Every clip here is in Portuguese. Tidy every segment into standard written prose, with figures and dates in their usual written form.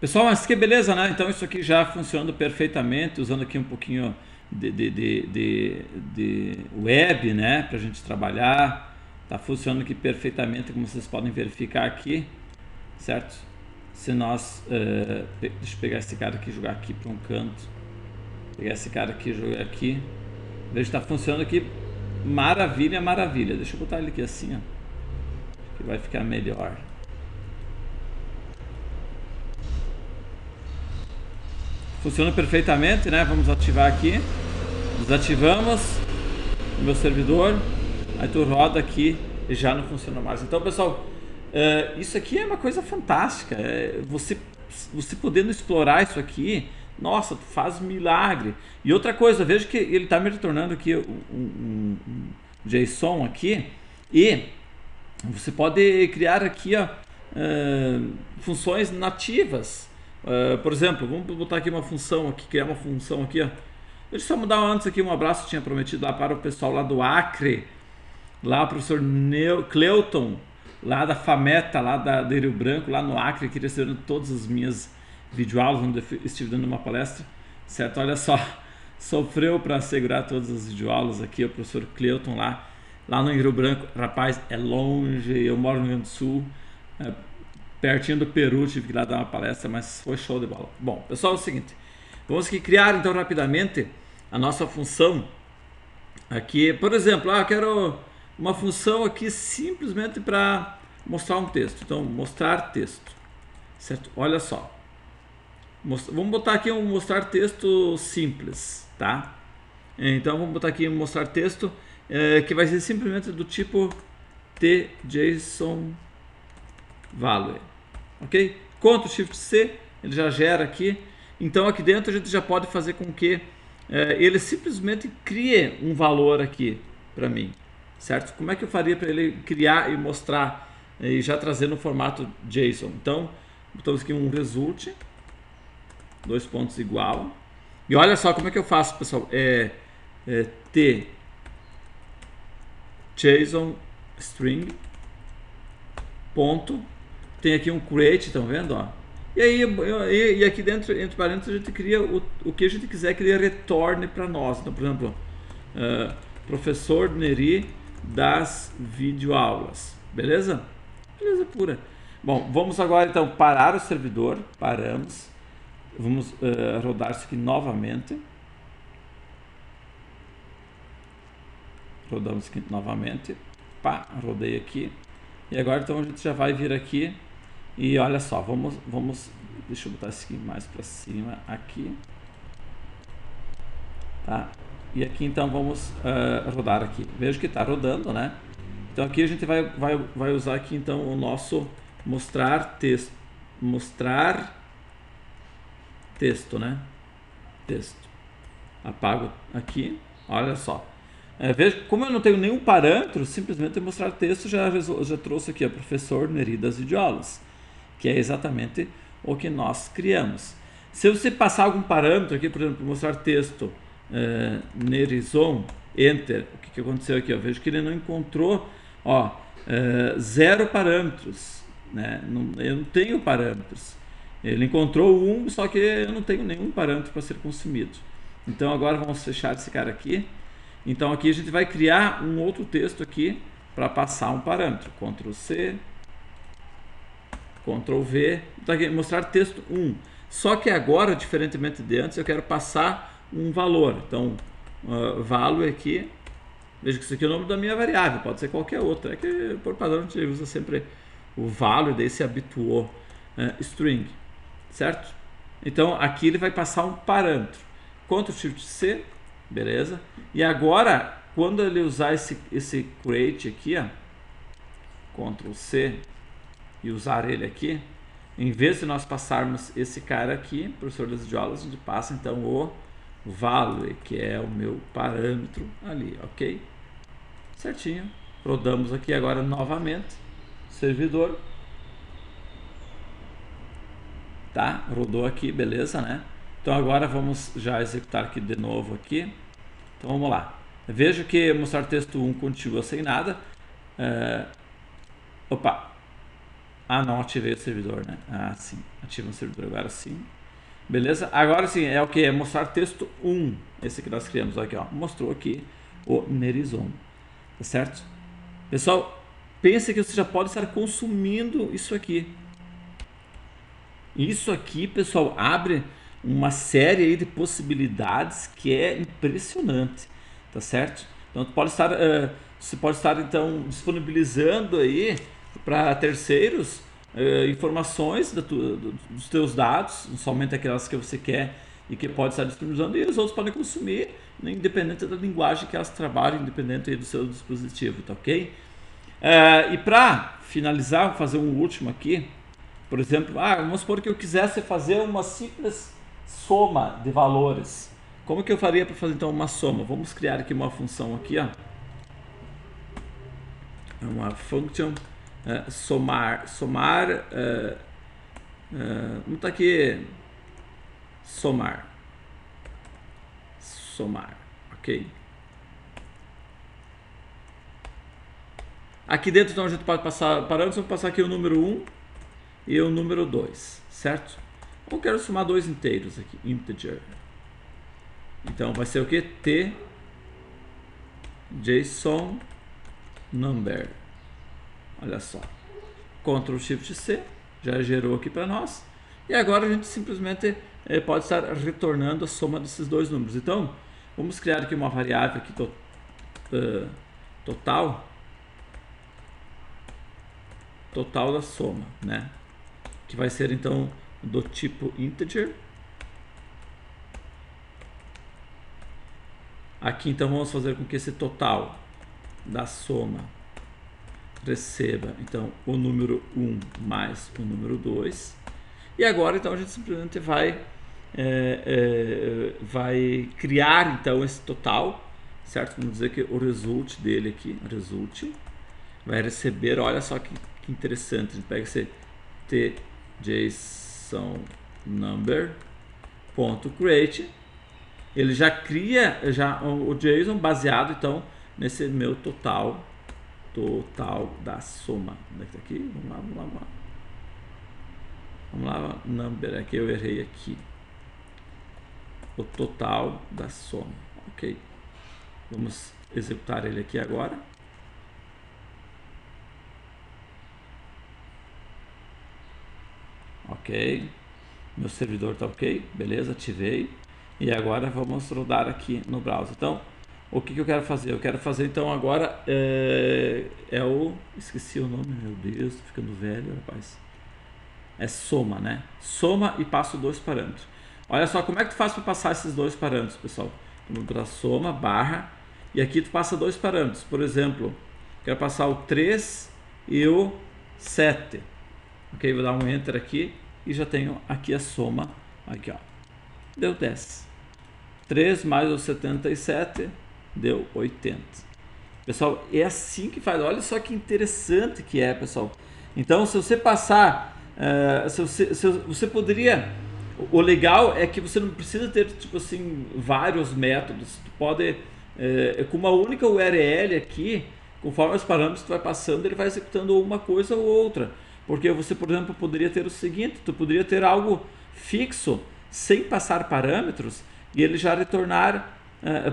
Pessoal, mas que beleza, né? Então isso aqui já funcionando perfeitamente, usando aqui um pouquinho de web, né? Para a gente trabalhar. Tá funcionando aqui perfeitamente, como vocês podem verificar aqui, certo? Se nós... deixa eu pegar esse cara aqui e jogar aqui para um canto. Pegar esse cara aqui e jogar aqui. Veja, tá funcionando aqui. Maravilha, maravilha. Deixa eu botar ele aqui assim, ó. Que vai ficar melhor. Funciona perfeitamente, né? Vamos ativar aqui. Desativamos o meu servidor. Aí tu roda aqui e já não funciona mais. Então, pessoal, isso aqui é uma coisa fantástica. Você podendo explorar isso aqui, nossa, tu faz milagre. E outra coisa, veja que ele está me retornando aqui um JSON aqui. E você pode criar aqui, ó, funções nativas. Por exemplo, vamos botar aqui uma função aqui, criar uma função aqui, ó. Deixa eu só mudar antes aqui um abraço que tinha prometido lá para o pessoal lá do Acre, lá o professor Cleuton, lá da Fameta, lá da Rio Branco, lá no Acre, que recebeu todas as minhas videoaulas, onde eu estive dando uma palestra, certo? Olha só, sofreu para assegurar todas as videoaulas aqui, o professor Cleuton lá no Rio Branco. Rapaz, é longe, eu moro no Rio do Sul, pertinho do Peru, tive que ir lá dar uma palestra, mas foi show de bola. Bom, pessoal, é o seguinte, vamos aqui criar então rapidamente a nossa função aqui. Por exemplo, eu quero uma função aqui simplesmente para mostrar um texto. Então, mostrar texto, certo? Olha só, vamos botar aqui um mostrar texto simples, tá? Então, vamos botar aqui um mostrar texto que vai ser simplesmente do tipo TJSONValue. Ok? Ctrl Shift C, ele já gera aqui. Então aqui dentro a gente já pode fazer com que ele simplesmente crie um valor aqui para mim, certo? Como é que eu faria para ele criar e mostrar e já trazer no formato JSON? Então, botamos aqui um result, dois pontos igual. E olha só como é que eu faço, pessoal. É T JSON string ponto. Tem aqui um create, estão vendo? Ó. E aí, e aqui dentro, entre parênteses, a gente cria o que a gente quiser que ele retorne para nós. Então, por exemplo, professor Neri das videoaulas. Beleza? Beleza pura. Bom, vamos agora então parar o servidor. Paramos. Vamos rodar isso aqui novamente. Rodamos aqui novamente. Pá, rodei aqui. E agora então a gente já vai vir aqui. E olha só, vamos deixa eu botar isso aqui mais para cima aqui, tá? E aqui então vamos rodar aqui. Vejo que está rodando, né? Então aqui a gente vai usar aqui então o nosso mostrar texto, né? Texto. Apago aqui. Olha só. Veja, como eu não tenho nenhum parâmetro, simplesmente mostrar texto já trouxe aqui, ó, professor Neri das videoaulas, que é exatamente o que nós criamos. Se você passar algum parâmetro aqui, por exemplo, mostrar texto Nerizão, enter, o que aconteceu aqui? Veja que ele não encontrou, ó, zero parâmetros, né? Eu não tenho parâmetros. Ele encontrou um, só que eu não tenho nenhum parâmetro para ser consumido. Então agora vamos fechar esse cara aqui. Então aqui a gente vai criar um outro texto aqui para passar um parâmetro. Ctrl C, Ctrl V, então aqui, mostrar texto 1. Só que agora, diferentemente de antes, eu quero passar um valor. Então, value aqui, veja que isso aqui é o nome da minha variável, pode ser qualquer outra. É que por padrão a gente usa sempre o value, daí se habituou, string, certo? Então aqui ele vai passar um parâmetro. Ctrl Shift C. Beleza? E agora, quando ele usar esse create aqui, ó, Ctrl C, e usar ele aqui, em vez de nós passarmos esse cara aqui, professor das videoaulas, a gente passa então o value, que é o meu parâmetro ali, ok? Certinho. Rodamos aqui agora novamente, servidor. Tá? Rodou aqui, beleza, né? Então agora vamos já executar aqui de novo aqui. Então vamos lá. Vejo que mostrar texto 1 continua sem nada. Opa. Ah, não ativei o servidor, né? Ah, sim. Ativa o servidor agora sim. Beleza? Agora sim, é o que? É mostrar texto 1. Esse que nós criamos aqui, ó. Mostrou aqui o Nerizão. Tá certo? Pessoal, pense que você já pode estar consumindo isso aqui. Isso aqui, pessoal, abre uma série aí de possibilidades que é impressionante. Tá certo? Então, você pode estar, então, disponibilizando aí para terceiros informações dos teus dados, somente aquelas que você quer e que pode estar disponibilizando, e os outros podem consumir, independente da linguagem que elas trabalham, independente aí do seu dispositivo, tá ok? E para finalizar, vou fazer um último aqui. Por exemplo, vamos supor que eu quisesse fazer uma simples soma de valores. Como que eu faria para fazer então uma soma? Vamos criar aqui uma função aqui, ó. Uma function somar, não está aqui, somar, ok. Aqui dentro então a gente pode passar parâmetros, vamos passar aqui o número 1 e o número 2, certo? Eu quero somar dois inteiros aqui, integer. Então vai ser o que? TJSONNumber. Olha só. Ctrl Shift C já gerou aqui para nós. E agora a gente simplesmente pode estar retornando a soma desses dois números. Então vamos criar aqui uma variável aqui, total da soma, né? Que vai ser então do tipo integer. Aqui então vamos fazer com que esse total da soma receba então o número 1 mais o número 2. E agora então a gente simplesmente vai criar então esse total, certo? Vamos dizer que o result dele aqui, result, vai receber, olha só que interessante, a gente pega esse TJSONNumber.create. Ele já cria o JSON baseado então nesse meu total da soma. Onde é que tá aqui? Vamos lá, number, aqui eu errei aqui. O total da soma. Ok. Vamos executar ele aqui agora. Ok. Meu servidor tá ok. Beleza, ativei. E agora vamos rodar aqui no browser. Então, o que eu quero fazer? Eu quero fazer então agora esqueci o nome, meu Deus, tô ficando velho, rapaz. É soma, né? Soma e passo dois parâmetros. Olha só, como é que tu faz para passar esses dois parâmetros, pessoal? Vamos para soma, barra, e aqui tu passa dois parâmetros. Por exemplo, quero passar o 3 e o 7. Ok, vou dar um enter aqui e já tenho aqui a soma, aqui ó, deu 10. 3 mais o 77 deu 80. Pessoal, é assim que faz. Olha só que interessante que é, pessoal. Então, se você passar... você poderia... O legal é que você não precisa ter, tipo assim, vários métodos. Você pode... com uma única URL aqui, conforme os parâmetros que você vai passando, ele vai executando uma coisa ou outra. Porque você, por exemplo, poderia ter o seguinte. Você poderia ter algo fixo, sem passar parâmetros, e ele já retornar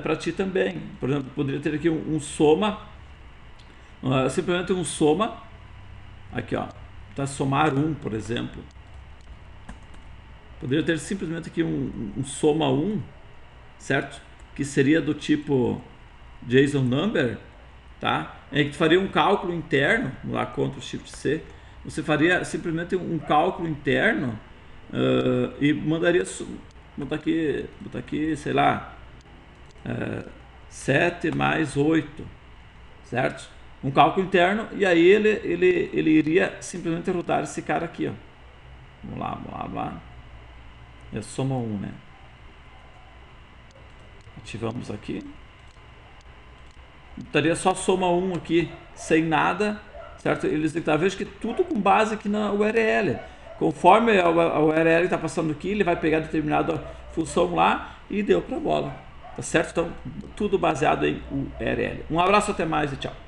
para ti também. Por exemplo, poderia ter aqui um soma, simplesmente um soma, aqui ó, para somar 1, por exemplo. Poderia ter simplesmente aqui um soma 1, certo? Que seria do tipo JSONNumber, tá? É que tu faria um cálculo interno, lá Ctrl Shift C, você faria simplesmente um cálculo interno e mandaria... botar aqui, sei lá, 7 mais 8, certo? Um cálculo interno, e aí ele iria simplesmente rodar esse cara aqui, ó. Vamos lá. É soma 1, né? Ativamos aqui. Botaria só soma 1 aqui, sem nada, certo? Ele executava, veja que tudo com base aqui na URL. Conforme a URL está passando aqui, ele vai pegar determinada função lá e deu para a bola, tá certo? Então, tudo baseado em URL. Um abraço, até mais e tchau.